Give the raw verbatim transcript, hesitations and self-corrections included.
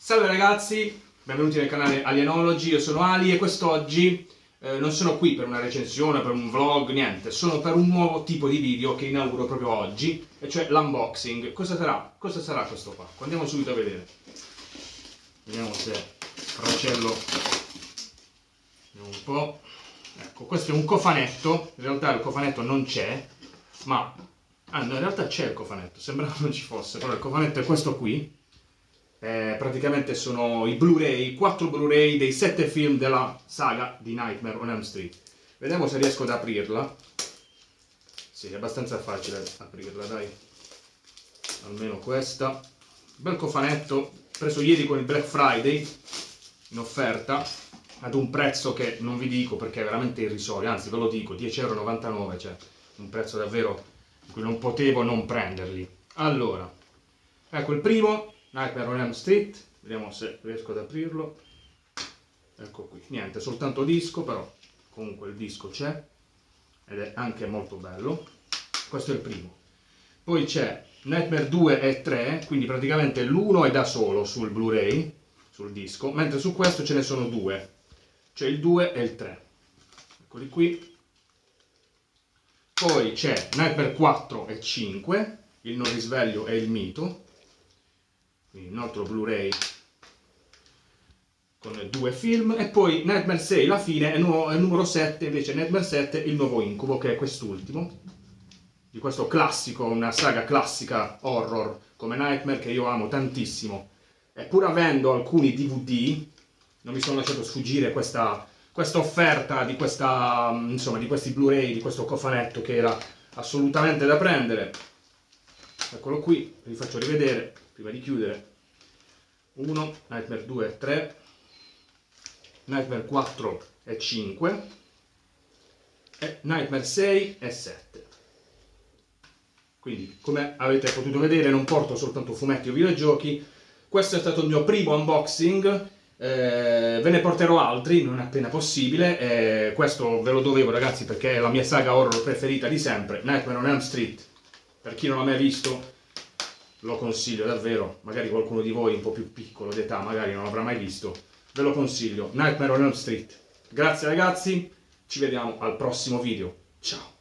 Salve ragazzi, benvenuti nel canale Alyenology, io sono Ali e quest'oggi eh, non sono qui per una recensione, per un vlog, niente, sono per un nuovo tipo di video che inauguro proprio oggi, e cioè l'unboxing. Cosa sarà? Cosa sarà questo pacco? Andiamo subito a vedere. Vediamo se cancello un po'. Ecco, questo è un cofanetto, in realtà il cofanetto non c'è, ma... ah no, in realtà c'è il cofanetto, sembrava non ci fosse, però il cofanetto è questo qui. Eh, praticamente sono i Blu-ray, quattro Blu-ray dei sette film della saga di Nightmare on Elm Street. Vediamo se riesco ad aprirla. Sì, è abbastanza facile aprirla, dai. Almeno questa. Bel cofanetto, preso ieri con il Black Friday, in offerta, ad un prezzo che non vi dico perché è veramente irrisorio, anzi ve lo dico, dieci e novantanove euro, cioè un prezzo davvero in cui non potevo non prenderli. Allora, ecco il primo... Nightmare on Elm Street, vediamo se riesco ad aprirlo. Ecco qui, niente, soltanto disco, però comunque il disco c'è ed è anche molto bello. Questo è il primo. Poi c'è Nightmare due e tre, quindi praticamente l'uno è da solo sul Blu-ray, sul disco, mentre su questo ce ne sono due, cioè il due e il tre. Eccoli qui. Poi c'è Nightmare quattro e cinque, il non risveglio e il mito. Quindi un altro Blu-ray con due film, e poi Nightmare sei, la fine, e numero sette, invece Nightmare sette, il nuovo incubo, che è quest'ultimo, di questo classico, una saga classica horror come Nightmare che io amo tantissimo. E pur avendo alcuni D V D, non mi sono lasciato sfuggire questa, questa offerta di, questa, insomma, di questi Blu-ray, di questo cofanetto che era assolutamente da prendere. Eccolo qui, vi faccio rivedere prima di chiudere. uno, Nightmare due e tre, Nightmare quattro e cinque e Nightmare sei e sette. Quindi, come avete potuto vedere, non porto soltanto fumetti o videogiochi. Questo è stato il mio primo unboxing, eh, ve ne porterò altri non appena possibile. Eh, questo ve lo dovevo, ragazzi, perché è la mia saga horror preferita di sempre, Nightmare on Elm Street. Per chi non l'ha mai visto, lo consiglio davvero. Magari qualcuno di voi un po' più piccolo d'età magari non l'avrà mai visto, ve lo consiglio, Nightmare on Elm Street. Grazie ragazzi, ci vediamo al prossimo video, ciao!